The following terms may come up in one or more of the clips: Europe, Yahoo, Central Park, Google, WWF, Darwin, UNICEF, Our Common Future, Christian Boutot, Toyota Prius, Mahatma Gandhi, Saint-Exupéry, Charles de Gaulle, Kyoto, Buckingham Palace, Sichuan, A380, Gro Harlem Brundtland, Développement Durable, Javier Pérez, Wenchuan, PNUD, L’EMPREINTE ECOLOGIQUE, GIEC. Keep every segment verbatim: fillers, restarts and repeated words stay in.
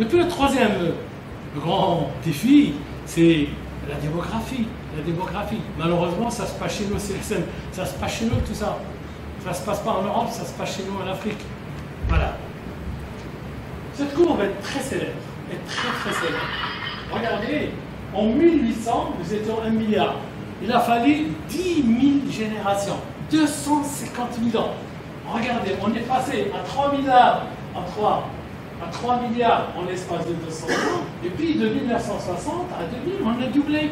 Et puis le troisième grand défi, c'est la démographie. La démographie. Malheureusement, ça se passe chez nous, C S M. Ça se passe chez nous, tout ça. Ça se passe pas en Europe, ça se passe chez nous en Afrique. Voilà. Cette courbe est très célèbre. Est très très célèbre. Regardez, en mille huit cents, nous étions un milliard. Il a fallu dix mille générations, deux cent cinquante mille ans. Regardez, on est passé à trois milliards, à trois, à trois milliards en l'espace de deux cents ans, et puis de mille neuf cent soixante à deux mille, on a doublé.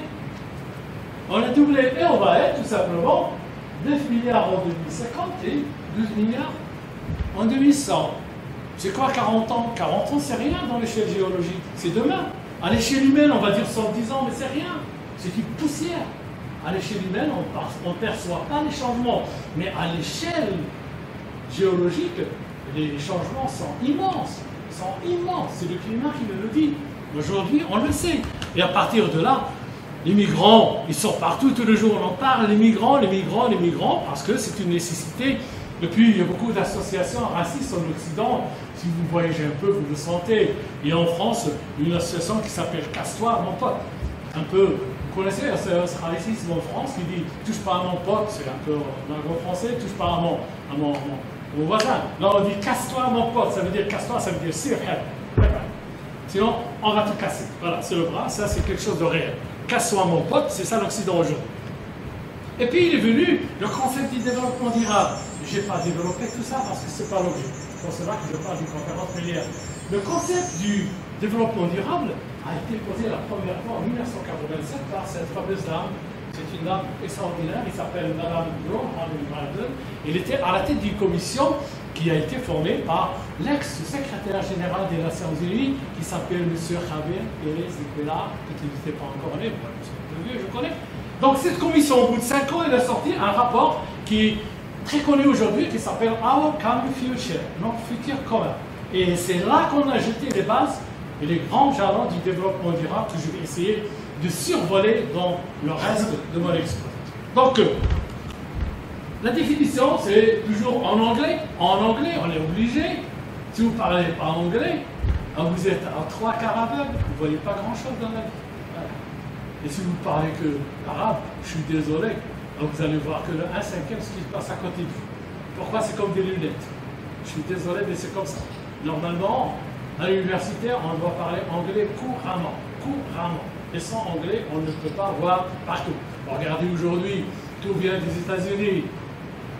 On a doublé, et on va être tout simplement neuf milliards en deux mille cinquante et douze milliards en deux mille cent. C'est quoi quarante ans? quarante ans, c'est rien dans l'échelle géologique, c'est demain. À l'échelle humaine, on va dire cent dix ans, mais c'est rien. C'est une poussière. À l'échelle humaine, on ne perçoit pas les changements. Mais à l'échelle géologique, les changements sont immenses. sont immenses. C'est le climat qui nous le dit. Aujourd'hui, on le sait. Et à partir de là, les migrants, ils sont partout, tous les jours, on en parle. Les migrants, les migrants, les migrants, parce que c'est une nécessité. Depuis, il y a beaucoup d'associations racistes en Occident. Si vous voyagez un peu, vous le sentez. Et en France, une association qui s'appelle Casse-toi, mon pote. Un peu, vous connaissez l'association raciste en France qui dit « touche pas à mon pote », c'est un peu en français, « touche pas à mon, à mon, à mon voisin ». Là, on dit « casse-toi mon pote », ça veut dire « casse-toi », ça veut dire « c'est réel ». Sinon, on va tout casser. Voilà, c'est le bras, ça c'est quelque chose de réel. « Casse-toi mon pote », c'est ça l'Occident aujourd'hui. Et puis, il est venu le concept du développement durable. Je n'ai pas développé tout ça parce que ce n'est pas l'objet. C'est pour cela que je parle d'une conférence hier. Le concept du développement durable a été posé la première fois en mille neuf cent quatre-vingt-sept par cette fameuse dame. C'est une dame extraordinaire, elle s'appelle Madame Gro Harlem Brundtland. Elle était à la tête d'une commission qui a été formée par l'ex-secrétaire général des Nations Unies, qui s'appelle M. Javier Pérez, qui n'était pas encore né, moi je suis un peu vieux, je connais. Donc cette commission, au bout de cinq ans, elle a sorti un rapport qui est très connu aujourd'hui, qui s'appelle Our Common Future, notre futur commun. Et c'est là qu'on a jeté les bases et les grands jalons du développement durable que je vais essayer de survoler dans le reste de mon exposé. Donc, la définition, c'est toujours en anglais. En anglais, on est obligé. Si vous ne parlez pas anglais, vous êtes à trois quarts aveugles, vous ne voyez pas grand-chose dans la vie. Et si vous ne parlez que l'arabe, je suis désolé, vous allez voir que le un cinquième, ce qui se passe à côté de vous. Pourquoi c'est comme des lunettes? Je suis désolé, mais c'est comme ça. Normalement, à l'université, on doit parler anglais couramment. Couramment. Et sans anglais, on ne peut pas voir partout. Regardez aujourd'hui, tout vient des États-Unis.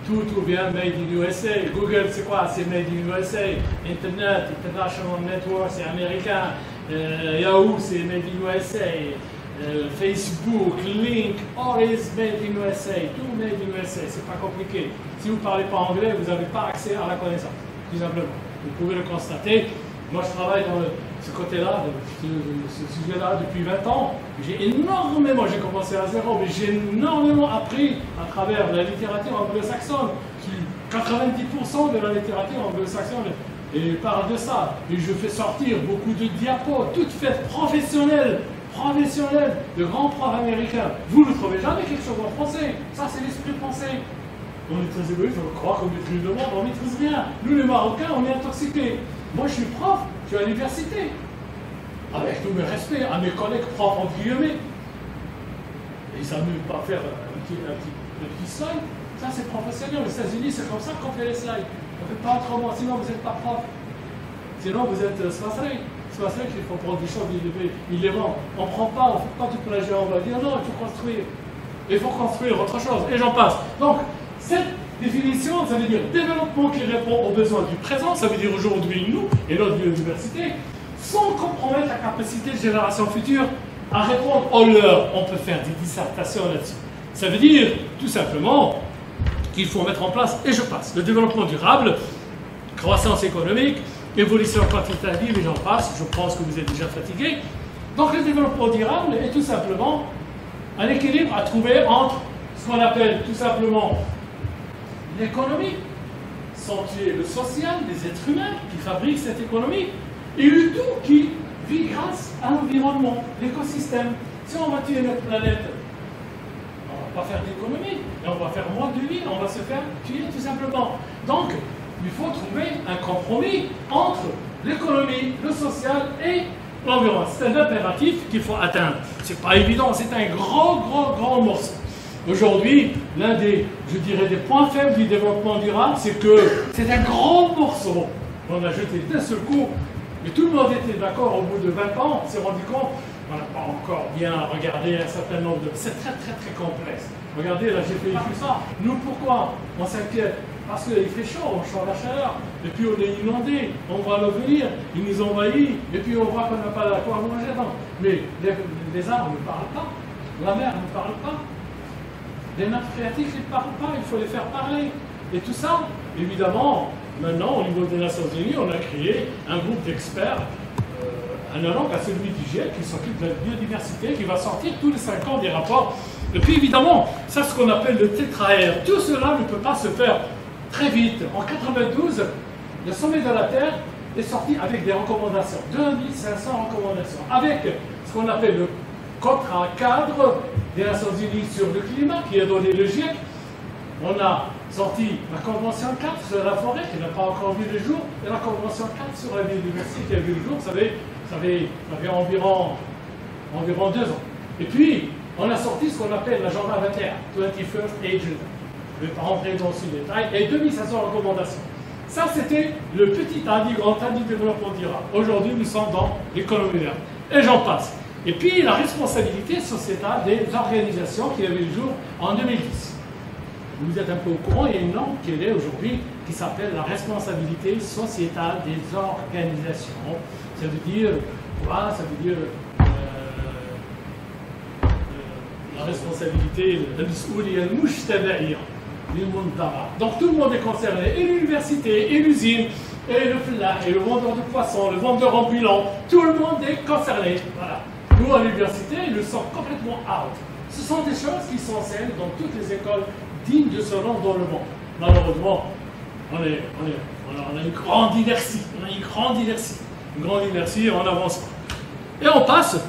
Tout, tout vient made in U S A. Google, c'est quoi? C'est made in U S A. Internet, International Network, c'est américain. Euh, Yahoo, c'est made in U S A. Euh, Facebook, Link, all is made in U S A, tout made in U S A, c'est pas compliqué. Si vous ne parlez pas anglais, vous n'avez pas accès à la connaissance, tout simplement. Vous pouvez le constater. Moi, je travaille dans le, ce côté-là, ce, ce sujet-là depuis vingt ans. J'ai énormément, j'ai commencé à zéro, mais j'ai énormément appris à travers la littérature anglo-saxonne. quatre-vingt-dix pour cent de la littérature anglo-saxonne parle de ça. Et je fais sortir beaucoup de diapos, toutes faites professionnelles. professionnels, de grands profs américains. Vous ne trouvez jamais quelque chose en français. Ça, c'est l'esprit français. On est très égoïste, on croit qu'on maîtrise le monde, on ne maîtrise rien. Nous, les Marocains, on est intoxiqués. Moi, je suis prof, je suis à l'université. Avec tous mes respects à mes collègues profs, entre guillemets. Et ça ne veut pas faire un petit, un petit, un petit slide. Ça, c'est professionnel. Aux États-Unis, c'est comme ça qu'on fait les slides. On ne fait pas autrement, sinon vous n'êtes pas prof. Sinon, vous êtes euh, soiserie. C'est pas ça qu'il faut prendre des choses, il les vend. On ne prend pas, on ne fait pas toute la géante, on va dire non, il faut construire. Il faut construire autre chose, et j'en passe. Donc, cette définition, ça veut dire développement qui répond aux besoins du présent, ça veut dire aujourd'hui nous et notre biodiversité, sans compromettre la capacité de génération future à répondre aux leurs. On peut faire des dissertations là-dessus. Ça veut dire, tout simplement, qu'il faut mettre en place, et je passe, le développement durable, croissance économique, évolution quantitative, et j'en passe, je pense que vous êtes déjà fatigué. Donc le développement durable est tout simplement un équilibre à trouver entre ce qu'on appelle tout simplement l'économie, sans tuer le social des êtres humains qui fabriquent cette économie, et le tout qui vit grâce à l'environnement, l'écosystème. Si on va tuer notre planète, on ne va pas faire d'économie, et on va faire moins de vie, on va se faire tuer tout simplement. Donc, il faut trouver un compromis entre l'économie, le social et l'environnement. C'est un impératif qu'il faut atteindre. C'est pas évident, c'est un grand, grand, grand morceau. Aujourd'hui, l'un des, je dirais, des points faibles du développement durable, c'est que c'est un grand morceau. On a jeté d'un seul coup, mais tout le monde était d'accord au bout de vingt ans, on s'est rendu compte, on n'a pas encore bien regardé un certain nombre de... C'est très, très, très complexe. Regardez, là, j'ai fait tout ça. Nous, pourquoi on s'inquiète? Parce qu'il fait chaud, on sent la chaleur, et puis on est inondé, on voit l'avenir, ils nous envahissent, et puis on voit qu'on n'a pas d'accord à manger. Non. Mais les, les arbres ne parlent pas, la mer ne parle pas, les nappes phréatiques ne parlent pas, il faut les faire parler. Et tout ça, évidemment, maintenant, au niveau des Nations Unies, on a créé un groupe d'experts euh, analogue à celui du GIEC qui s'occupe de la biodiversité, qui va sortir tous les cinq ans des rapports. Et puis évidemment, ça, ce qu'on appelle le tétraère, tout cela ne peut pas se faire très vite. En mille neuf cent quatre-vingt-douze, le sommet de la Terre est sorti avec des recommandations, deux mille cinq cents recommandations, avec ce qu'on appelle le contrat cadre des Nations Unies sur le climat, qui a donné le GIEC. On a sorti la Convention quatre sur la forêt, qui n'a pas encore vu le jour, et la Convention quatre sur la biodiversité, qui a vu le jour, ça avait, ça avait, ça avait environ, environ deux ans. Et puis, on a sorti ce qu'on appelle l'agenda vingt et un, vingt-et-unième agenda. Je ne vais pas rentrer dans ce détail, et deux mille cinq cents recommandations. Ça, c'était le petit indice, grand indice du développement durable. Aujourd'hui, nous sommes dans l'économie verte. Et j'en passe. Et puis, la responsabilité sociétale des organisations qui avaient le jour en deux mille dix. Vous êtes un peu au courant, il y a une norme qui est aujourd'hui qui s'appelle la responsabilité sociétale des organisations. Ça veut dire quoi? Ça veut dire euh, euh, la responsabilité de Donc tout le monde est concerné, et l'université, et l'usine, et le flair, et le vendeur de poissons, le vendeur ambulant, tout le monde est concerné. Voilà. Nous, à l'université, nous sommes complètement out. Ce sont des choses qui s'enseignent dans toutes les écoles dignes de ce nom dans le monde. Malheureusement, on, est, on, est, on, a, on a une grande inertie. On a une grande inertie. Une grande inertie, on n'avance pas. Et on passe.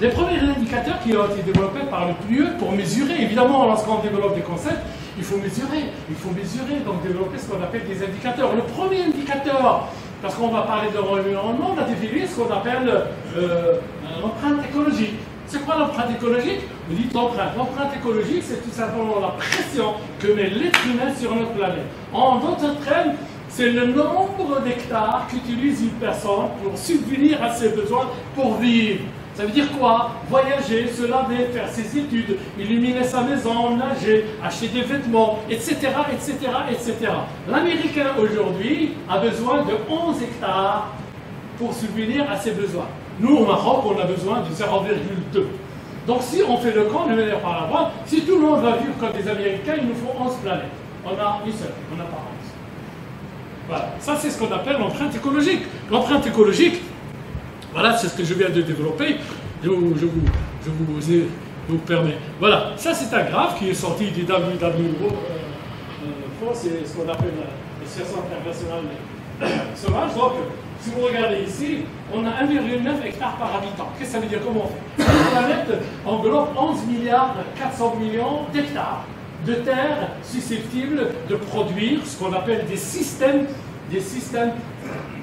Les premiers indicateurs qui ont été développés par le P N U D pour mesurer, évidemment, lorsqu'on développe des concepts, il faut mesurer, il faut mesurer, donc développer ce qu'on appelle des indicateurs. Le premier indicateur, parce qu'on va parler de l'environnement, on a défini ce qu'on appelle euh, l'empreinte écologique. C'est quoi l'empreinte écologique? Vous dites l'empreinte. L'empreinte écologique, c'est tout simplement la pression que met l'être humain sur notre planète. En d'autres termes, c'est le nombre d'hectares qu'utilise une personne pour subvenir à ses besoins, pour vivre. Ça veut dire quoi? Voyager, se laver, faire ses études, illuminer sa maison, nager, acheter des vêtements, et cetera, et cetera, et cetera. L'Américain, aujourd'hui, a besoin de onze hectares pour subvenir à ses besoins. Nous, au Maroc, on a besoin de zéro virgule deux. Donc, si on fait le camp, le meilleur par la voie, si tout le monde va vivre comme des Américains, il nous faut onze planètes. On a une seule, on n'a pas onze. Voilà. Ça, c'est ce qu'on appelle l'empreinte écologique. L'empreinte écologique... Voilà, c'est ce que je viens de développer. Je vous, je vous, je vous, je vous permets. Voilà, ça c'est un graphe qui est sorti du W W F. Euh, c'est ce qu'on appelle l'association internationale sauvage. Donc, si vous regardez ici, on a un virgule neuf hectares par habitant. Qu'est-ce que ça veut dire? Comment on fait? La planète englobe onze milliards quatre cents millions d'hectares de terres susceptibles de produire ce qu'on appelle des systèmes, des systèmes,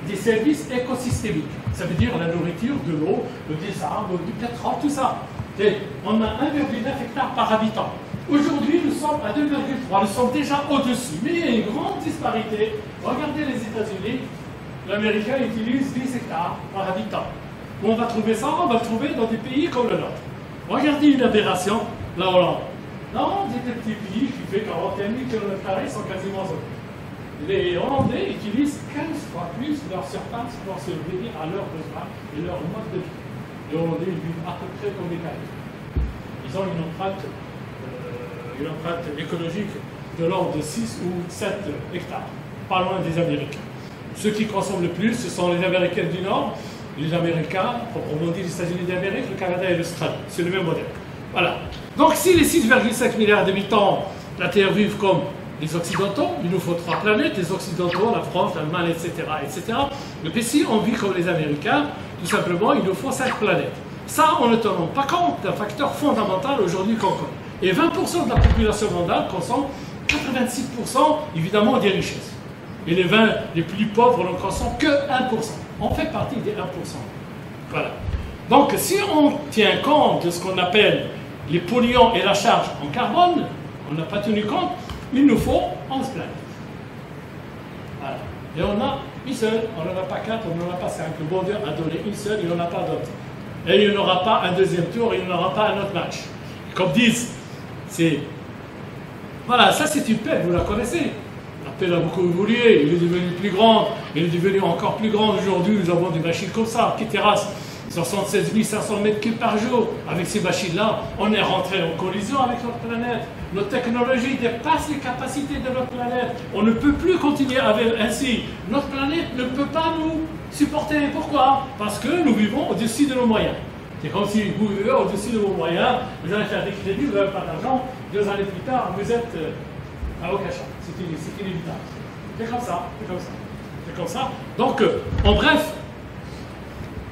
des services écosystémiques. Ça veut dire la nourriture, de l'eau, des arbres, du pétrole, tout ça. Et on a un virgule neuf hectares par habitant. Aujourd'hui, nous sommes à deux virgule trois. Nous sommes déjà au-dessus. Mais il y a une grande disparité. Regardez les États-Unis. L'Américain utilise dix hectares par habitant. Où on va trouver ça? On va le trouver dans des pays comme le nôtre. Regardez une aberration, la Hollande. La Hollande est un petit pays qui fait quarante et un mille kilomètres carrés sans quasiment zéro. Les Hollandais utilisent quinze fois plus leur surface pour se venir à leurs besoins et leur mode de vie. Les Hollandais vivent à peu près comme les Canadiens. Ils ont une empreinte, euh, une empreinte écologique de l'ordre de six ou sept hectares, pas loin des Américains. Ceux qui consomment le plus, ce sont les Américains du Nord, les Américains, proprement dit les États-Unis d'Amérique, le Canada et l'Australie. C'est le même modèle. Voilà. Donc si les six virgule cinq milliards d'habitants de la Terre vivent comme les Occidentaux, il nous faut trois planètes, les Occidentaux, la France, l'Allemagne, et cetera, et cetera. Mais si on vit comme les Américains, tout simplement, il nous faut cinq planètes. Ça, on ne tient pas compte d'un facteur fondamental aujourd'hui qu'on connaît. Et vingt pour cent de la population mondiale consomme quatre-vingt-six pour cent, évidemment, des richesses. Et les vingt les plus pauvres ne consomment que un pour cent. on fait partie des un pour cent. Voilà. Donc, si on tient compte de ce qu'on appelle les polluants et la charge en carbone, on n'a pas tenu compte, il nous faut onze planètes. Voilà. Et on a une seule, on n'en a pas quatre, on n'en a pas cinq. Le bon Dieu a donné une seule, il n'en a pas d'autres. Et il n'y aura pas un deuxième tour, il n'y aura pas un autre match. Et comme disent, c'est... Voilà, ça c'est une paix, vous la connaissez. La paix a beaucoup évolué, elle est devenue plus grande, elle est devenue encore plus grande aujourd'hui. Nous avons des machines comme ça, qui terrassent soixante-seize mille cinq cents mètres cubes par jour. Avec ces machines-là, on est rentré en collision avec notre planète. Nos technologies dépassent les capacités de notre planète. On ne peut plus continuer à vivre ainsi. Notre planète ne peut pas nous supporter. Pourquoi? Parce que nous vivons au-dessus de nos moyens. C'est comme si vous vivez au-dessus de vos moyens, vous allez faire des crédits, vous n'avez pas d'argent, deux années plus tard, vous êtes à Okachan. C'est inévitable. C'est comme ça, c'est comme ça. C'est comme ça. Donc, en bref,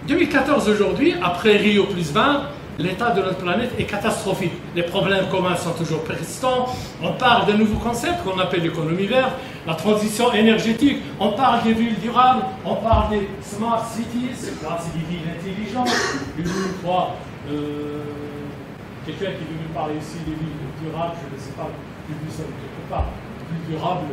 deux mille quatorze aujourd'hui, après Rio plus vingt, l'état de notre planète est catastrophique. Les problèmes communs sont toujours persistants. On parle d'un nouveau concept qu'on appelle l'économie verte, la transition énergétique. On parle des villes durables, on parle des smart cities, c'est là, c'est des villes intelligentes. Une, je crois, euh, quelqu'un qui veut nous parler aussi des villes durables, je ne sais pas, plus ça quelque part, plus durable.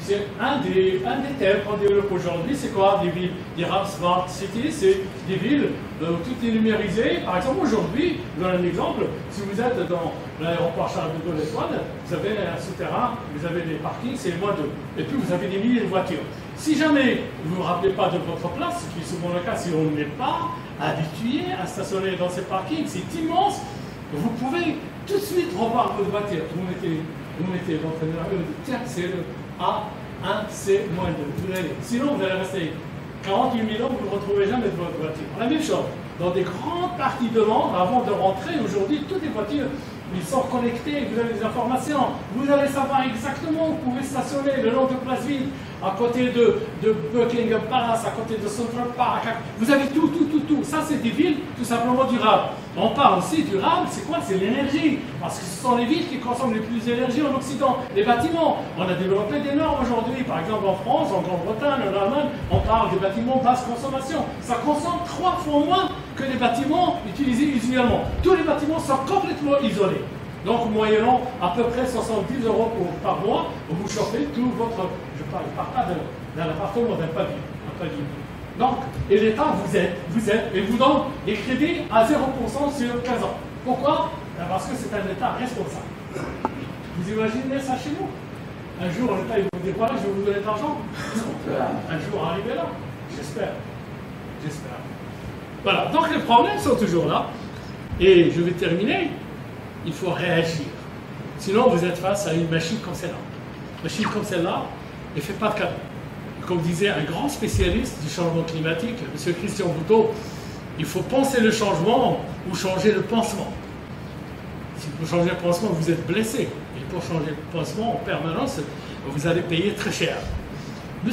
C'est un des, un des thèmes qu'on développe aujourd'hui, c'est quoi? Des villes, des rap smart cities, c'est des villes où tout est numérisé. Par exemple, aujourd'hui, je donne un exemple, si vous êtes dans l'aéroport Charles de Gaulle Étoile, vous avez un souterrain, vous avez des parkings, c'est moins deux. Et puis vous avez des milliers de voitures. Si jamais vous ne vous rappelez pas de votre place, ce qui est souvent le cas si on n'est pas habitué à stationner dans ces parkings, c'est immense, vous pouvez tout de suite revoir votre voiture. Vous mettez, vous mettez votre énergie, vous dites, tiens, c'est le A un C moins deux. Vous allez. Sinon, vous allez rester quarante-huit mille ans, vous ne retrouvez jamais de votre voiture. La même chose, dans des grandes parties de Londres, avant de rentrer, aujourd'hui, toutes les voitures, ils sont connectées, vous avez des informations, vous allez savoir exactement où vous pouvez stationner le long de Place Ville, à côté de, de Buckingham Palace, à côté de Central Park, vous avez tout, tout, tout, tout. Ça, c'est des villes tout simplement durables. On parle aussi durable, c'est quoi? C'est l'énergie. Parce que ce sont les villes qui consomment le plus d'énergie en Occident. Les bâtiments, on a développé des normes aujourd'hui. Par exemple, en France, en Grande-Bretagne, en Allemagne, on parle des bâtiments basse consommation. Ça consomme trois fois moins que les bâtiments utilisés usuellement. Tous les bâtiments sont complètement isolés. Donc, moyennant à peu près soixante-dix euros pour, par mois, vous chauffez tout votre... Je parle, je parle pas d'un appartement, d'un pavillon. Donc, et l'État vous aide, vous aide, et vous donne des crédits à zéro pour cent sur quinze ans. Pourquoi? Parce que c'est un État responsable. Vous imaginez ça chez nous? Un jour, l'État il vous dit, voilà, je vais vous donner de l'argent. Un jour, arrivez là. J'espère. J'espère. Voilà, donc les problèmes sont toujours là. Et je vais terminer. Il faut réagir. Sinon, vous êtes face à une machine comme celle-là. Une machine comme celle-là, elle ne fait pas de cadeau. Comme disait un grand spécialiste du changement climatique, M. Christian Boutot, il faut penser le changement ou changer le pansement. Si vous changez le pansement, vous êtes blessé. Et pour changer le pansement en permanence, vous allez payer très cher. M.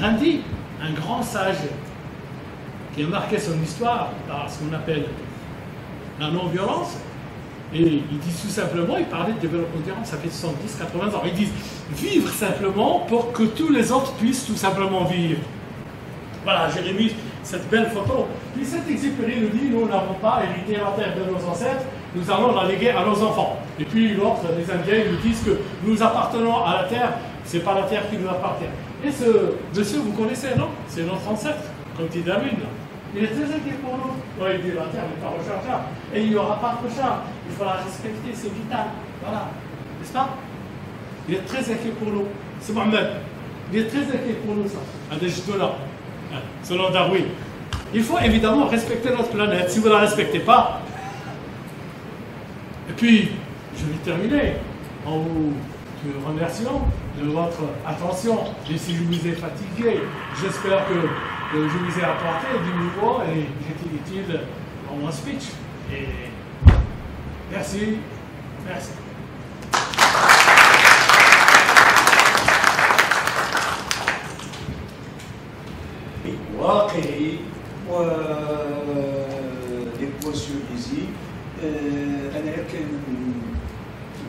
Gandhi, un grand sage qui a marqué son histoire par ce qu'on appelle la non-violence, et ils disent tout simplement, ils parlaient de développement durable, ça fait soixante-dix, quatre-vingts ans. Ils disent vivre simplement pour que tous les autres puissent tout simplement vivre. Voilà, j'ai remis cette belle photo. Puis Saint-Exupéry nous dit, nous n'avons pas hérité la terre de nos ancêtres, nous allons la léguer à nos enfants. Et puis l'autre, les Indiens, ils nous disent que nous appartenons à la terre, c'est pas la terre qui nous appartient. Et ce monsieur, vous connaissez, non? C'est notre ancêtre, comme dit David. Il est très inquiet pour nous. Oui, il dit la terre n'est pas rechargeable. Et il n'y aura pas de recharge. Il faut la respecter, c'est vital. Voilà. N'est-ce pas? Il est très inquiet pour nous. C'est moi-même. Il est très inquiet pour nous, ça. Un des jetons là. Selon Darwin. Il faut évidemment respecter notre planète. Si vous ne la respectez pas. Et puis, je vais terminer en vous remerciant de votre attention. Et si je vous ai fatigué, j'espère que. Je vous ai apporté du nouveau et j'étais utile dans mon speech. Et merci, merci. واقعي وديبوسيوليزي أنا كان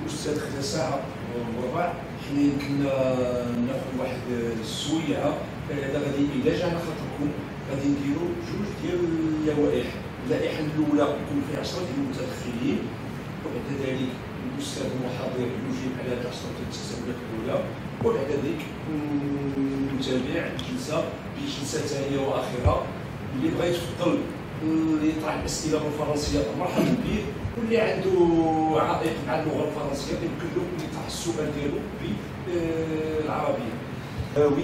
الأستاذ خذ ساعة وربع حنا كنا ناخذ واحد السويعة هذا غادي إذا جا على خاطركم غادي نديرو جوج ديال اللوائح، اللائحة الأولى يكون فيها عشرة ديال المتدخلين وبعد ذلك الأستاذ المحاضر يجيب على هاد العشرة ديال التساؤلات الأولى وبعد ذلك نتابع الجلسة بجلسة ثانية وآخرة. اللي بغا يتفضل اللي يطرح الأسئلة بالفرنسية مرحبا به، واللي عنده عائق مع اللغة الفرنسية يمكن له يطرح السؤال ديالو بالعربية. وي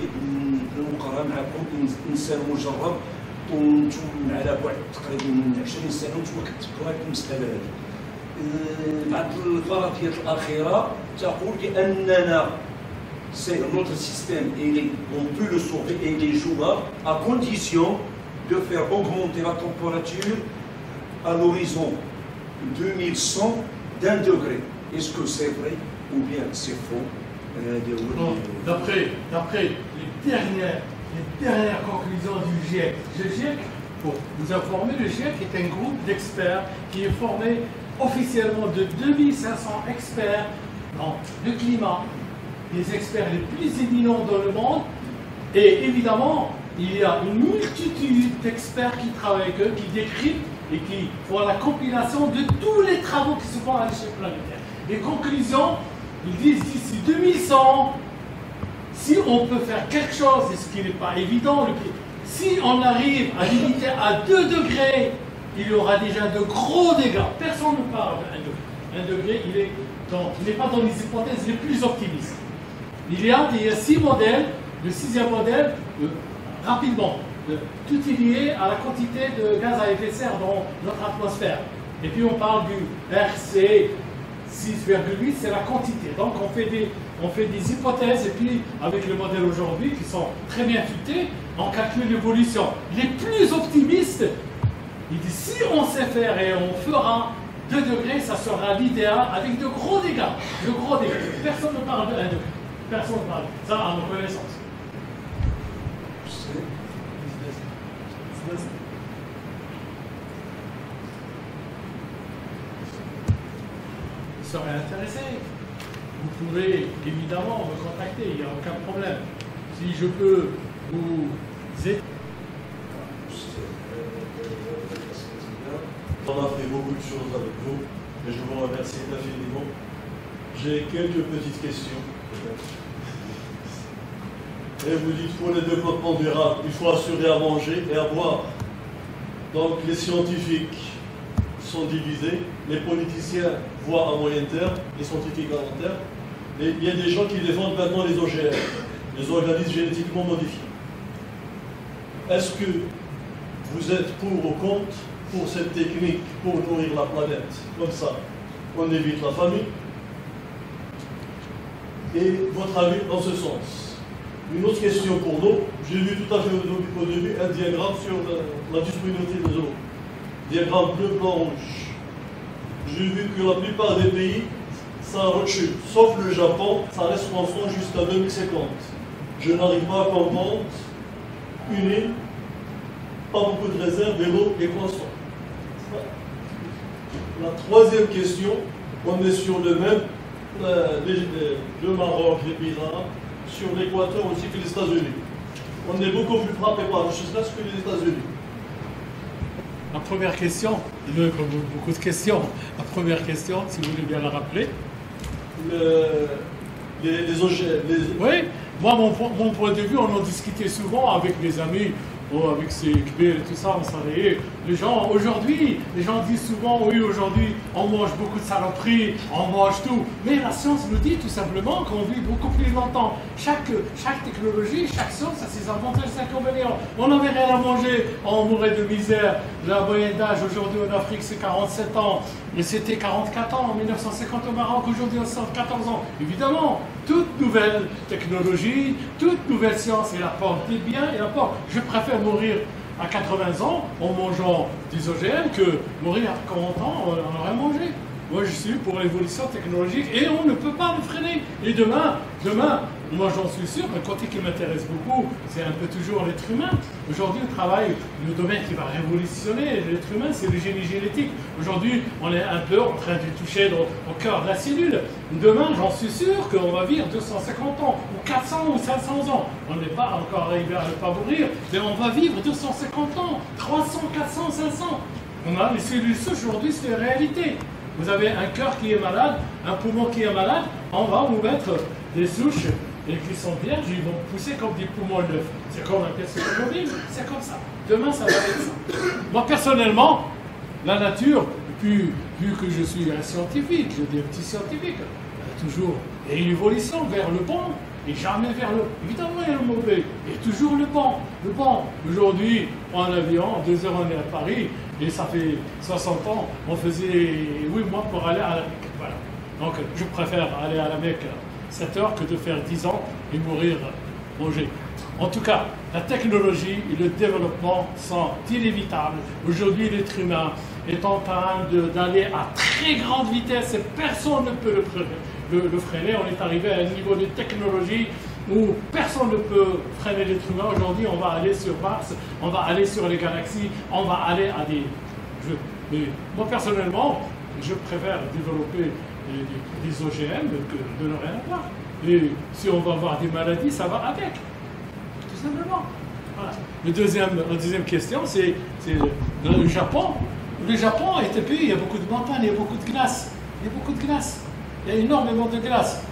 المقارنة معكم إنسان مجرب وانتم على بعد تقريبا من عشرين سنة وانتم كتفكروا هذه المسألة هذه. بعد الفرضيات الأخيرة تقول بأننا notre système il est, on peut le sauver et il est jouable à condition de faire augmenter la température à l'horizon deux mille cent d'un degré. Est-ce que c'est vrai ou bien c'est faux? Euh, D'après les dernières, les dernières conclusions du GIEC, le GIEC, pour vous informer, le GIEC est un groupe d'experts qui est formé officiellement de deux mille cinq cents experts dans le climat, les experts les plus éminents dans le monde, et évidemment, il y a une multitude d'experts qui travaillent avec eux, qui décrivent et qui font la compilation de tous les travaux qui se font à l'échelle planétaire. Les conclusions, ils disent d'ici deux mille cent, si on peut faire quelque chose, et ce qui n'est pas évident, si on arrive à limiter à deux degrés, il y aura déjà de gros dégâts. Personne ne parle d'un degré. Un degré, il est dans, il n'est pas dans les hypothèses les plus optimistes. Il y a, il y a six modèles, le sixième modèle, euh, rapidement, euh, tout est lié à la quantité de gaz à effet de serre dans notre atmosphère. Et puis on parle du R C six virgule huit, c'est la quantité. Donc on fait, des, on fait des hypothèses, et puis avec le modèle aujourd'hui, qui sont très bien fités, on calcule l'évolution. Les plus optimistes, ils disent si on sait faire et on fera, deux degrés, ça sera l'idéal, avec de gros dégâts. De gros dégâts. Personne ne parle de un degré. Personne ne parle. Ça, à nos connaissances. Vous serez intéressé. Vous pouvez évidemment me contacter, il n'y a aucun problème. Si je peux vous aider. On a fait beaucoup de choses avec vous et je vous remercie infiniment. J'ai quelques petites questions. Et vous dites pour le développement durable, il faut assurer à manger et à boire. Donc les scientifiques sont divisés, les politiciens voient à moyen terme, les scientifiques à long terme. Et il y a des gens qui défendent maintenant les O G M, les organismes génétiquement modifiés. Est-ce que vous êtes pour ou contre pour cette technique, pour nourrir la planète? Comme ça, on évite la famine. Et votre avis en ce sens. Une autre question pour l'eau. J'ai vu tout à fait au début un diagramme sur la, la disponibilité de l'eau. Diagramme bleu, blanc, rouge. J'ai vu que la plupart des pays, ça rechute. Sauf le Japon, ça reste en fond jusqu'à deux mille cinquante. Je n'arrive pas à comprendre une île, pas beaucoup de réserves, de l'eau et poissons. La troisième question, on est sur le même, euh, les, les, le Maroc, les pays arabes, sur l'Équateur aussi que les États-Unis. On est beaucoup plus frappé par le schisme que les États-Unis. La première question, il y a beaucoup de questions. La première question, si vous voulez bien la rappeler. Le, les, les O G M. Les... Oui, moi, mon, mon point de vue, on en discutait souvent avec mes amis. Oh, avec ces K B L et tout ça, on s'en est... Les gens, aujourd'hui, les gens disent souvent, oui, aujourd'hui, on mange beaucoup de saloperies, on mange tout. Mais la science nous dit tout simplement qu'on vit beaucoup plus longtemps. Chaque, chaque technologie, chaque science a ses avantages et ses inconvénients. On n'avait rien à manger, on mourait de misère. La moyenne d'âge aujourd'hui en Afrique, c'est quarante-sept ans. Et c'était quarante-quatre ans en mille neuf cent cinquante au Maroc, aujourd'hui on soixante-quatorze ans. Évidemment, toute nouvelle technologie, toute nouvelle science, elle apporte des biens, elle apporte. Je préfère mourir à quatre-vingts ans en mangeant des O G M que mourir à quarante ans, on n'en a rien mangé. Moi je suis pour l'évolution technologique et on ne peut pas le freiner. Et demain, demain, moi j'en suis sûr, le côté qui m'intéresse beaucoup, c'est un peu toujours l'être humain. Aujourd'hui, on travaille le domaine qui va révolutionner l'être humain, c'est le génie génétique. Aujourd'hui, on est un peu en train de toucher dans, au cœur de la cellule. Demain, j'en suis sûr qu'on va vivre deux cent cinquante ans, ou quatre cents, ou cinq cents ans. On n'est pas encore arrivé à ne pas mourir, mais on va vivre deux cent cinquante ans, trois cents, quatre cents, cinq cents. On a les cellules souches, aujourd'hui, c'est la réalité. Vous avez un cœur qui est malade, un poumon qui est malade, on va vous mettre des souches et qui sont vierges, ils vont pousser comme des poumons neufs. C'est comme un pièce automobile, c'est comme ça. Demain, ça va être ça. Moi, personnellement, la nature, vu, vu que je suis un scientifique, je dis un petit scientifique, toujours, et une évolution vers le bon, et jamais vers le... Évidemment, il y a le mauvais, et toujours le bon. Le bon. Aujourd'hui, en avion, deux heures, on est à Paris, et ça fait soixante ans, on faisait huit mois pour aller à la Mecque. Voilà. Donc, je préfère aller à la Mecque sept heures que de faire dix ans et mourir manger. En tout cas, la technologie et le développement sont inévitables. Aujourd'hui, l'être humain est en train d'aller à très grande vitesse et personne ne peut le freiner. Le, le freiner. On est arrivé à un niveau de technologie où personne ne peut freiner l'être humain. Aujourd'hui, on va aller sur Mars, on va aller sur les galaxies, on va aller à des jeux. Mais moi, personnellement, je préfère développer des, des O G M que de ne rien avoir. Et si on va avoir des maladies, ça va avec. Tout simplement. Voilà. Le deuxième, la deuxième question, c'est le, le Japon. Le Japon est un pays, il y a beaucoup de montagnes, il y a beaucoup de glace. Il y a beaucoup de glace. Il y a énormément de glace.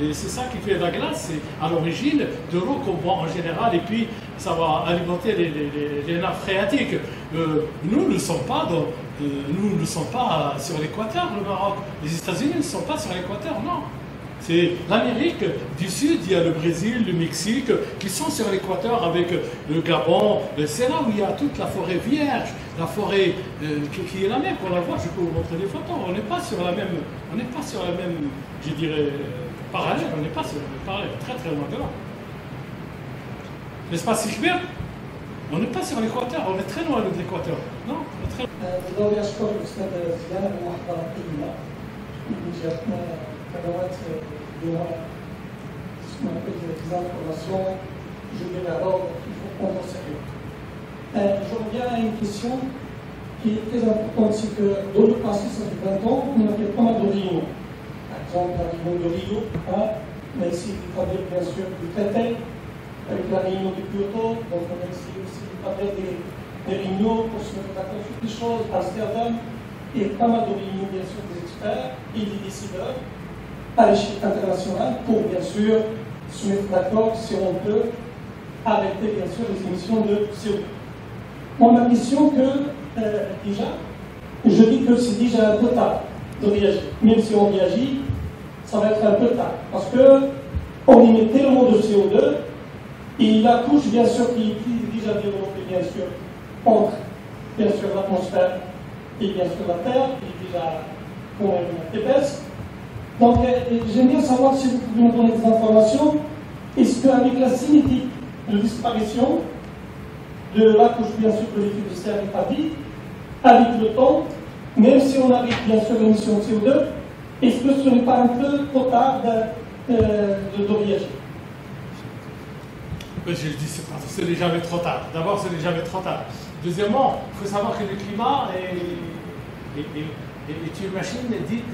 Et c'est ça qui fait la glace, c'est à l'origine de l'eau qu'on boit en général, et puis ça va alimenter les, les, les, les nappes phréatiques. Euh, nous ne sommes pas, dans, euh, nous ne sommes pas sur l'équateur, le Maroc. Les États-Unis ne sont pas sur l'équateur, non. C'est l'Amérique du Sud, il y a le Brésil, le Mexique, qui sont sur l'équateur avec le Gabon. C'est là où il y a toute la forêt vierge, la forêt euh, qui, qui est la même. On la voit, je peux vous montrer des photos. On n'est pas sur la même, on n'est pas sur la même, je dirais... parallèle, on n'est pas sur le parallèle, très très loin de là. N'est-ce pas, Sichbert? On n'est pas sur l'équateur, on est très loin de l'équateur. Non, on est très loin. Je reviens à une question qui est très importante, c'est que dans le passé, ça fait vingt ans, on n'avait pas de réunion. Par exemple, la réunion de Rio, hein, mais ici, il fallait bien sûr du traité, avec la réunion de Kyoto, donc on a ici aussi il fallait des, des réunions pour se mettre d'accord sur des choses, Amsterdam, et pas mal de réunions, bien sûr, des experts et des décideurs à l'échelle internationale pour, bien sûr, se mettre d'accord si on peut arrêter, bien sûr, les émissions de C O deux. On a l'impression que, euh, déjà, je dis que c'est déjà un peu tard de réagir, même si on réagit, ça va être un peu tard, parce qu'on émet tellement de C O deux, et la couche, bien sûr, qui est déjà développée, bien sûr, entre, bien sûr, l'atmosphère et bien sûr la Terre, qui est déjà, quand même, épaisse. Donc, euh, j'aime bien savoir si vous pouvez me donner des informations, est-ce qu'avec la cinétique de disparition de la couche, bien sûr, de l'étude de serre est partie, avec le temps, même si on arrive, bien sûr, l'émission de C O deux, est-ce que ce n'est pas un peu trop tard de, de, de, de réagir? Je le dis, c'est déjà trop tard. D'abord, c'est déjà trop tard. Deuxièmement, il faut savoir que le climat est, est, est, est une machine dite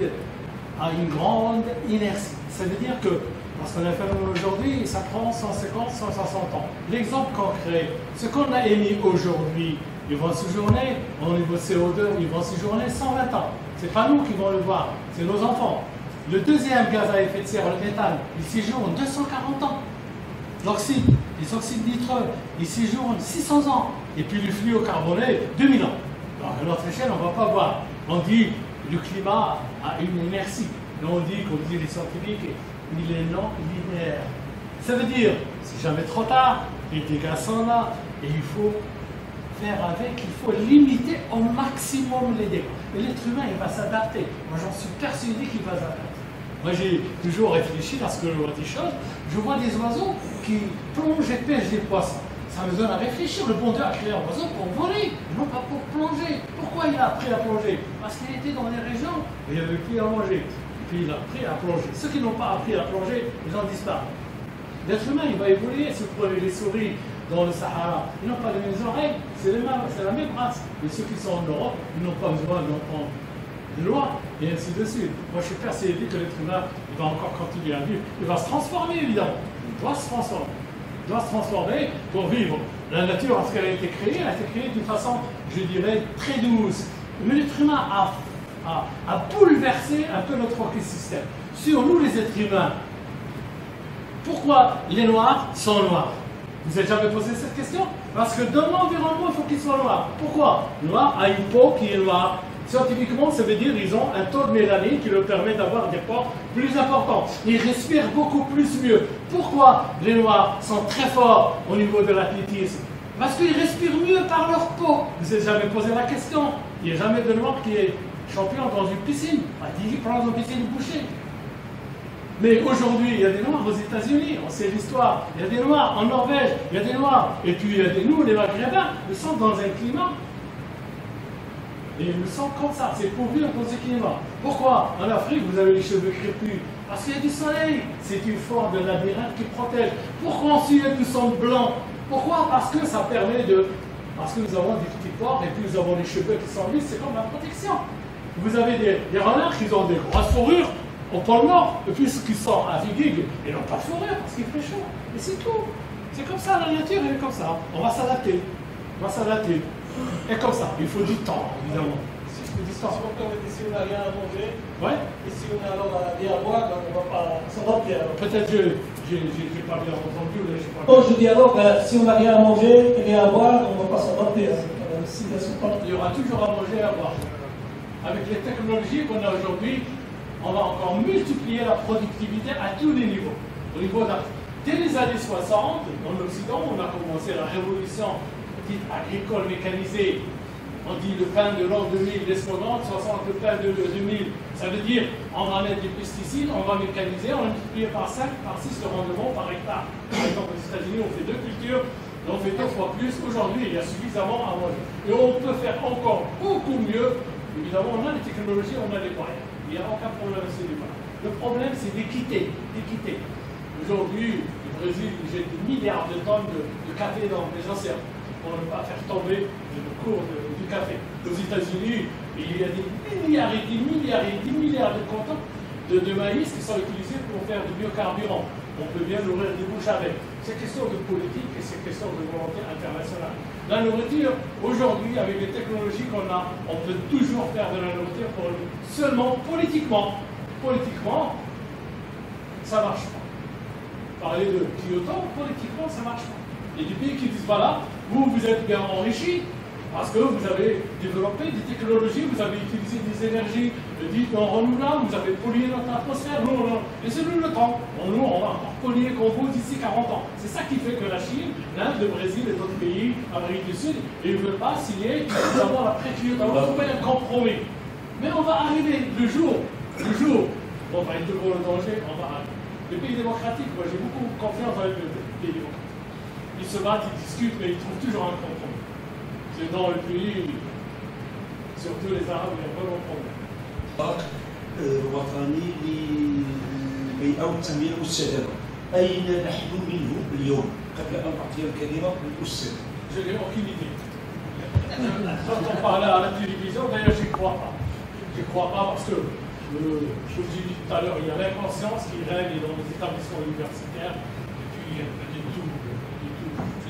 à une grande inertie. Ça veut dire que, parce qu'on a fait aujourd'hui, ça prend cent cinquante, cent soixante ans. L'exemple concret, ce qu'on a émis aujourd'hui, ils vont séjourner, au niveau C O deux, ils vont séjourner cent vingt ans. Ce n'est pas nous qui vont le voir, c'est nos enfants. Le deuxième gaz à effet de serre, le méthane, il séjourne deux cent quarante ans. L'oxyde, les oxydes nitreux, ils séjournent six cents ans. Et puis le fluocarboné, deux mille ans. Alors, à notre échelle, on ne va pas voir. On dit le climat a une inertie. Là, on dit, comme disent les scientifiques, il est non linéaire. Ça veut dire, c'est jamais trop tard, les dégâts sont là, et il faut avec, il faut limiter au maximum les dégâts. Et l'être humain, il va s'adapter. Moi, j'en suis persuadé qu'il va s'adapter. Moi, j'ai toujours réfléchi lorsque je vois des choses. Je vois des oiseaux qui plongent et pêchent des poissons. Ça me donne à réfléchir. Le bon Dieu a créé un oiseau pour voler, non pas pour plonger. Pourquoi il a appris à plonger? Parce qu'il était dans des régions où il n'y avait plus à manger. Et puis, il a appris à plonger. Ceux qui n'ont pas appris à plonger, ils en disparus. L'être humain, il va évoluer. Si vous prenez les souris, dans le Sahara. Ils n'ont pas les mêmes oreilles, c'est la même race. Et ceux qui sont en Europe, ils n'ont pas besoin d'entendre de loi, et ainsi de suite. Moi, je suis persuadé que l'être humain, il va encore continuer à vivre. Il va se transformer, évidemment. Il doit se transformer. Il doit se transformer pour vivre. La nature, en ce qu'elle a été créée, elle a été créée d'une façon, je dirais, très douce. Mais l'être humain a, a, a bouleversé un peu notre écosystème. Sur nous, les êtres humains, pourquoi les noirs sont noirs? Vous n'avez jamais posé cette question? Parce que dans l'environnement, il faut qu'ils soient noirs. Pourquoi? Noir a une peau qui est noire. Scientifiquement, ça veut dire qu'ils ont un taux de mélanine qui leur permet d'avoir des pores plus importants. Ils respirent beaucoup plus mieux. Pourquoi les Noirs sont très forts au niveau de l'athlétisme? Parce qu'ils respirent mieux par leur peau. Vous n'avez jamais posé la question. Il n'y a jamais de Noir qui est champion dans une piscine. Il prend une piscine bouchée. Mais aujourd'hui, il y a des Noirs aux États-Unis, on sait l'histoire. Il y a des Noirs en Norvège, il y a des Noirs. Et puis, il y a des nous, les Maghrébins, ils sont dans un climat. Et ils le sont comme ça, c'est pour vivre dans ce climat. Pourquoi? En Afrique, vous avez les cheveux crépus. Parce qu'il y a du soleil. C'est une forme de labyrinthe qui protège. Pourquoi en Suède, nous sommes blancs? Pourquoi? Parce que ça permet de... Parce que nous avons des petits pores et puis nous avons les cheveux qui sont lisses, c'est comme la protection. Vous avez des, des renards qui ont des grosses fourrures au pôle Nord, et puis ceux qui sont à Viguig, ils n'ont pas de fourrure parce qu'il fait chaud. Et c'est tout. C'est comme ça, la nature, elle est comme ça. On va s'adapter. On va s'adapter. Et comme ça, il faut du temps, évidemment. Si je peux dire, si on n'a rien à manger, ouais. Et si on a rien à boire, on ne va pas s'adapter. Peut-être que je n'ai pas bien entendu. Bon, je dis alors que si on n'a rien à manger et rien à boire, on ne va pas s'adapter. Il y aura toujours à manger et à boire. Avec les technologies qu'on a aujourd'hui, on va encore multiplier la productivité à tous les niveaux. Au niveau de la... Dès les années soixante, en Occident, on a commencé la révolution agricole mécanisée. On dit le pain de l'an deux mille, les soixante, le pain de deux mille. Ça veut dire, on va mettre des pesticides, on va mécaniser, on va multiplier par cinq, par six le rendement par hectare. Par exemple, aux États-Unis, on fait deux cultures, on fait deux fois plus. Aujourd'hui, il y a suffisamment à manger. Et on peut faire encore beaucoup mieux. Évidemment, on a les technologies, on a les moyens. Il n'y a aucun problème à ce niveau-là. Le problème, c'est d'équité. D'équité. Aujourd'hui, le Brésil jette des milliards de tonnes de, de café dans les océans, pour ne pas faire tomber le cours de, du café. Aux États-Unis, il y a des milliards et des milliards et des milliards de contenants de, de maïs qui sont utilisés pour faire du biocarburant. On peut bien nourrir des bouches avec. C'est question de politique et c'est question de volonté internationale. La nourriture, aujourd'hui, avec les technologies qu'on a, on peut toujours faire de la nourriture pour nous. Seulement politiquement. Politiquement, ça ne marche pas. Parler de Kyoto, politiquement, ça ne marche pas. Il y a des pays qui disent voilà, vous, vous êtes bien enrichis parce que vous avez développé des technologies, vous avez utilisé des énergies dites non renouvelables, vous avez pollué notre atmosphère, nous, non. Et c'est nous le temps. Nous, on va encore polluer qu'on vous d'ici quarante ans. C'est ça qui fait que la Chine, l'Inde, le Brésil et d'autres pays, l'Amérique du Sud, ils ne veulent pas signer, nous avons la précure, nous avons trouvé un compromis. Mais on va arriver le jour, le jour, on va être devant le danger, on va arriver. Les pays démocratiques, moi j'ai beaucoup confiance dans les pays démocratiques. Ils se battent, ils discutent, mais ils trouvent toujours un compromis. C'est dans le pays, surtout les Arabes, il y a vraiment un problème. وطني لبيئة وتنمية مستدامة. أين نحن منه اليوم؟ قبل أن أعطي الكلمة للأستاذ. Je n'ai aucune idée. Quand on parlait à la télévision, d'ailleurs, je n'y crois pas. Je n'y crois pas parce que, je vous ai dit tout à l'heure, il y a l'inconscience qui règne dans les établissements universitaires. Et puis, il y a du tout.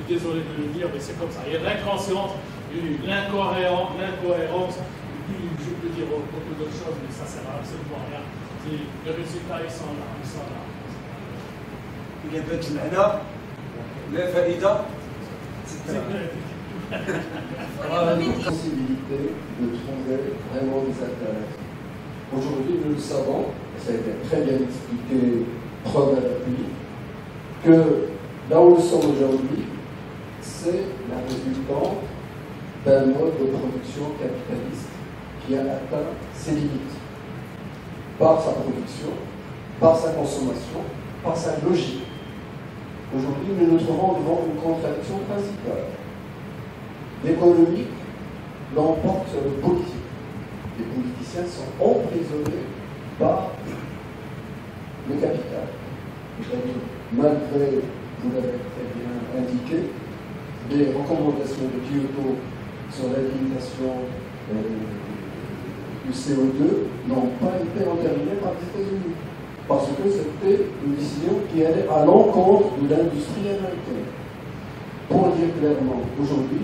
Désolé de le dire, mais c'est comme ça. Il y a de l'inconscience, l'incohérence, et puis je peux dire beaucoup d'autres choses, mais ça ne sert absolument à rien. Les résultats, ils sont là, ils sont là. Il y a peut-être là, la faïda, c'est la possibilité de trouver vraiment des alternatives. Aujourd'hui, nous le savons, et ça a été très bien expliqué, preuve à l'appui, que là où nous sommes aujourd'hui, c'est la résultante d'un mode de production capitaliste qui a atteint ses limites par sa production, par sa consommation, par sa logique. Aujourd'hui, nous nous trouvons devant une contradiction principale. L'économique l'emporte sur le politique. Les politiciens sont emprisonnés par le capital. Malgré, vous l'avez très bien indiqué, des recommandations de Kyoto sur la limitation euh, du C O deux n'ont pas été entérinées par les États-Unis, parce que c'était une décision qui allait à l'encontre de l'industrie américaine. Pour dire clairement, aujourd'hui,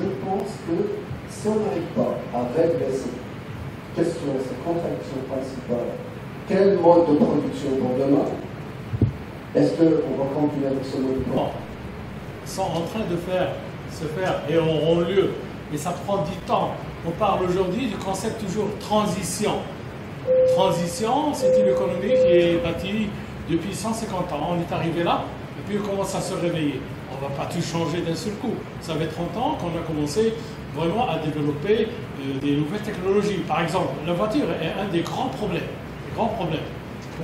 je pense que si on n'arrive pas à régler cette question, cette contradiction principale, quel mode de production pour demain? Est-ce qu'on va continuer avec ce mode de production? Ils sont en train de faire, se faire et auront lieu. Et ça prend du temps. On parle aujourd'hui du concept toujours transition. Transition, c'est une économie qui est bâtie depuis cent cinquante ans. On est arrivé là, et puis on commence à se réveiller. On ne va pas tout changer d'un seul coup. Ça fait trente ans qu'on a commencé vraiment à développer euh, des nouvelles technologies. Par exemple, la voiture est un des grands problèmes. Des grands problèmes.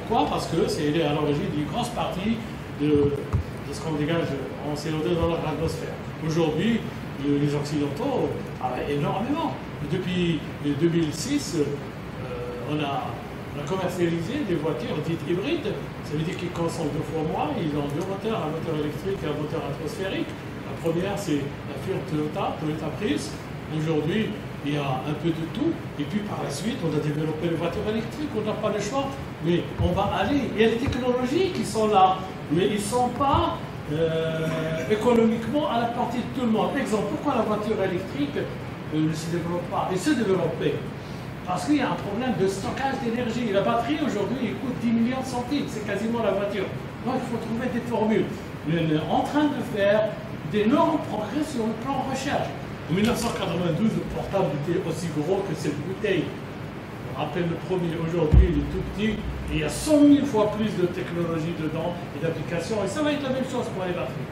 Pourquoi? Parce que c'est à l'origine d'une grosse partie de, de ce qu'on dégage en C O deux dans l'atmosphère. Aujourd'hui, le, les Occidentaux avaient énormément. Depuis deux mille six, euh, on, a, on a commercialisé des voitures dites hybrides. Ça veut dire qu'ils consomment deux fois moins. Ils ont deux moteurs, un moteur électrique et un moteur atmosphérique. La première, c'est la firme Toyota, Toyota Prius. Aujourd'hui, il y a un peu de tout. Et puis par la suite, on a développé les voitures électriques. On n'a pas le choix. Mais on va aller. Il y a des technologies qui sont là, mais ils ne sont pas euh, économiquement à la portée de tout le monde. Par exemple, pourquoi la voiture électrique euh, ne se développe pas et se développait? Parce qu'il y a un problème de stockage d'énergie. La batterie aujourd'hui coûte dix millions de centimes, c'est quasiment la voiture. Donc il faut trouver des formules. On est en train de faire d'énormes progrès sur le plan recherche. En mille neuf cent quatre-vingt-douze, le portable était aussi gros que cette bouteille. On rappelle le premier, aujourd'hui il est tout petit, et il y a cent mille fois plus de technologies dedans et d'applications, et ça va être la même chose pour les batteries.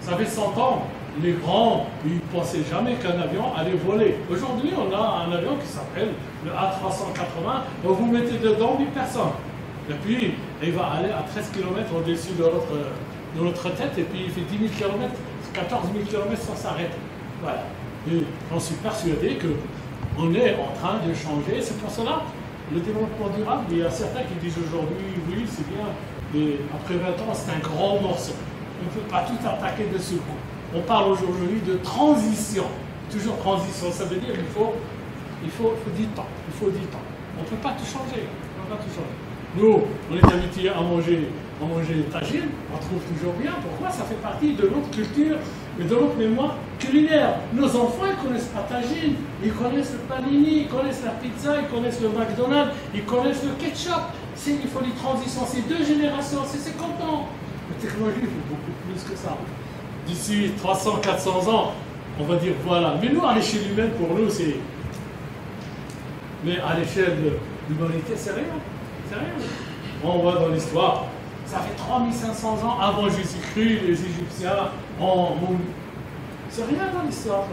Ça fait cent ans, les grands, ils ne pensaient jamais qu'un avion allait voler. Aujourd'hui, on a un avion qui s'appelle le A trois cent quatre-vingts, où vous mettez dedans huit personnes. Et puis, il va aller à treize kilomètres au-dessus de notre, de notre tête, et puis il fait dix mille kilomètres, quatorze mille kilomètres sans s'arrêter. Voilà. Et j'en suis persuadé que on est en train de changer. C'est pour cela, le développement durable, il y a certains qui disent aujourd'hui, oui, c'est bien, mais après vingt ans, c'est un grand morceau. On ne peut pas tout attaquer de ce coup. On parle aujourd'hui de transition. Toujours transition, ça veut dire qu'il faut, il faut, il faut du temps. Il faut du temps. On ne peut pas tout changer. On peut pas tout changer. Nous, on est habitués à manger, à manger des tagines, on trouve toujours bien. Pourquoi? Ça fait partie de notre culture et de notre mémoire culinaire. Nos enfants, ils connaissent la tagine, ils connaissent le panini, ils connaissent la pizza, ils connaissent le McDonald's, ils connaissent le ketchup. Il faut des transitions, c'est deux générations, c'est cinquante ans. La technologie fait beaucoup plus que ça. D'ici trois cents, quatre cents ans, on va dire voilà. Mais nous, à l'échelle humaine, pour nous, c'est... Mais à l'échelle de l'humanité, c'est rien. C'est rien. On voit dans l'histoire, ça fait trois mille cinq cents ans avant Jésus-Christ, les Égyptiens ont... C'est rien dans l'histoire.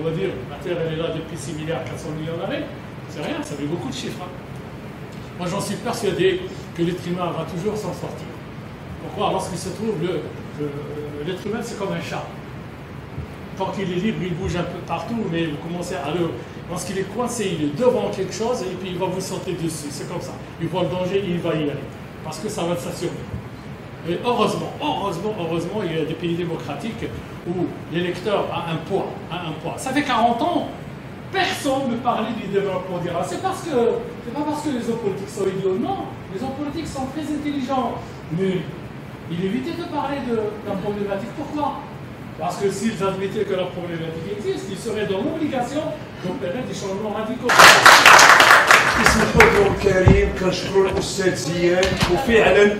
On va dire, la Terre, elle est là depuis six milliards, quatre cents millions d'années. C'est rien, ça fait beaucoup de chiffres. Hein. Moi, j'en suis persuadé que l'être humain va toujours s'en sortir. Pourquoi? Lorsqu'il se trouve, le, le, l'être humain, c'est comme un chat. Tant qu'il est libre, il bouge un peu partout, mais vous commencez à le... Lorsqu'il est coincé, il est devant quelque chose, et puis il va vous sauter dessus, c'est comme ça. Il voit le danger, il va y aller, parce que ça va s'assurer. Et heureusement, heureusement, heureusement, il y a des pays démocratiques où l'électeur a un poids, a un poids. Ça fait quarante ans, personne ne parlait du développement durable. C'est parce que, c'est pas parce que les hommes politiques sont idiots, non. Les hommes politiques sont très intelligents, mais... Il évitait de parler de la problématique. Pourquoi? Parce que s'ils admettaient que la problématique existe, ils seraient dans l'obligation d'opérer des changements radicaux. اسمحوا لي كريم كنشكروا الاستاذ زياد وفعلا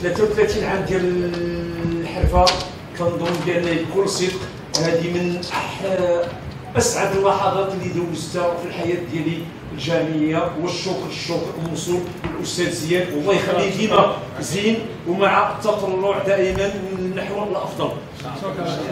ثلاثة وثلاثين عام ديال الحرفه كنظن بان بكل صدق هذه من اسعد اللحظات اللي دوزتها في الحياه ديالي الجامعيه والشكر الشكر موصول للاستاذ زياد والله يخليه ديما زين ومع التطلع دائما نحو الافضل.